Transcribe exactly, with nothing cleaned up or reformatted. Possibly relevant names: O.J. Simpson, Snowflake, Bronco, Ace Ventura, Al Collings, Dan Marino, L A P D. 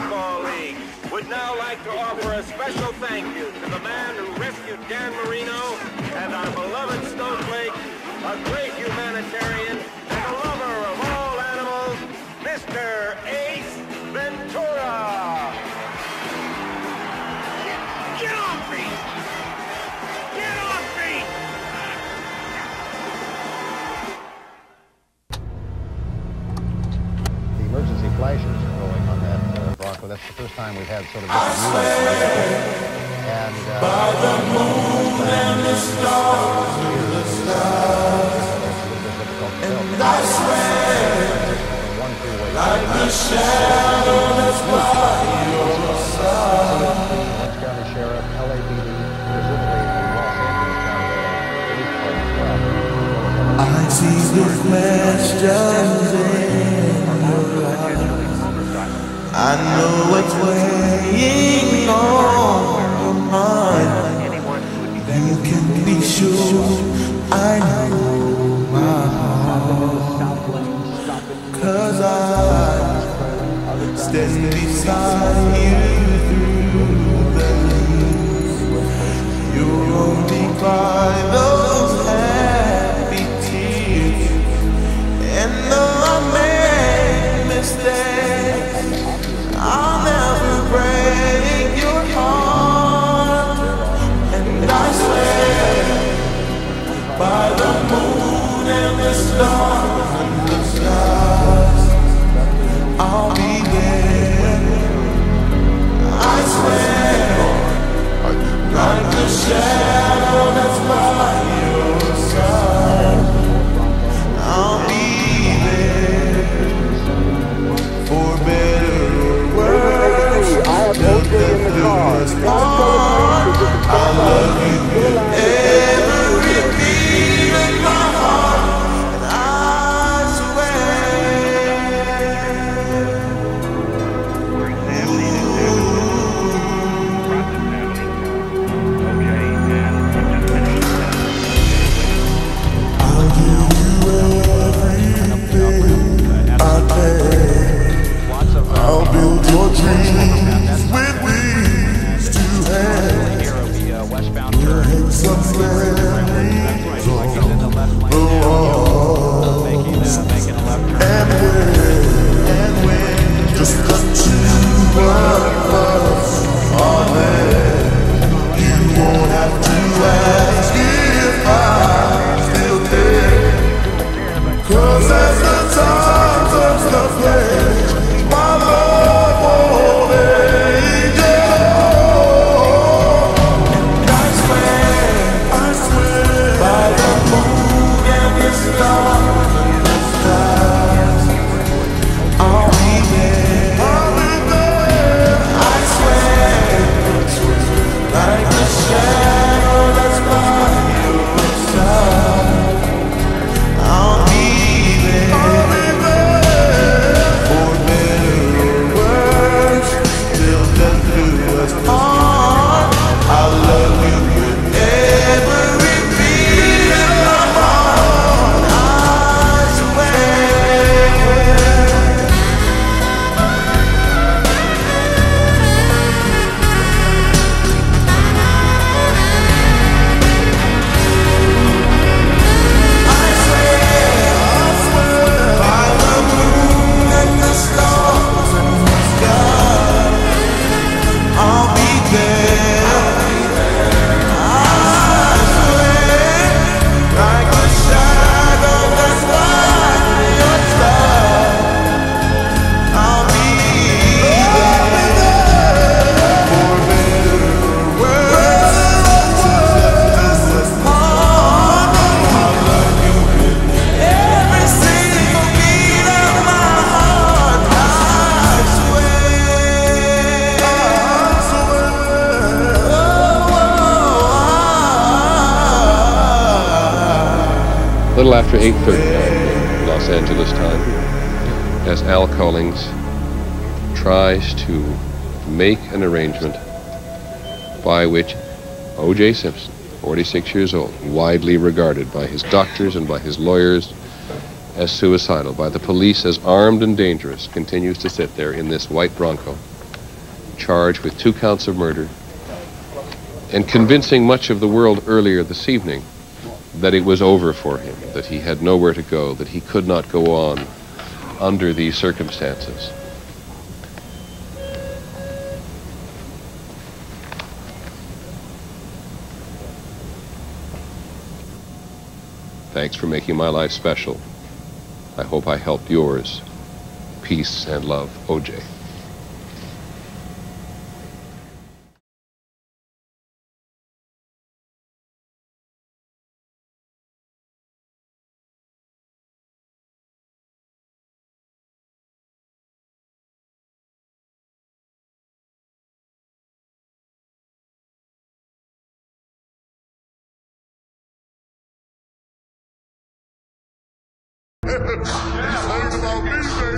Football League would now like to offer a special thank you to the man who rescued Dan Marino and our beloved Snowflake, a great humanitarian and a lover of all animals, Mister Ace Ventura. Get, get off me! Get off me! The emergency flashers are going on that uh, Bronco. That's the first time we've had sort of this movement. And uh, by the moon and the stars in the sky, and I swear, like the shadow that's by your side. Orange County Sheriff, L A P D, presumably the Los Angeles County. I see the questions in your eyes. I know what's weighing on. You can be sure I know my heart, 'cause I stand beside you through the years. You only cry those happy tears, and though I made mistakes, I'll never break your heart. By the moon and the stars and the skies, I'll be there. I swear, like the shadow that's by your side, I'll be there. For better or worse, till death do us part, I love you every. A little after eight thirty Los Angeles time, as Al Collings tries to make an arrangement by which O J Simpson, forty-six years old, widely regarded by his doctors and by his lawyers as suicidal, by the police as armed and dangerous, continues to sit there in this white Bronco. charged with two counts of murder and convincing much of the world earlier this evening that it was over for him, that he had nowhere to go, that he could not go on under these circumstances. Thanks for making my life special. I hope I helped yours. Peace and love, O J Yeah, learn about me, baby.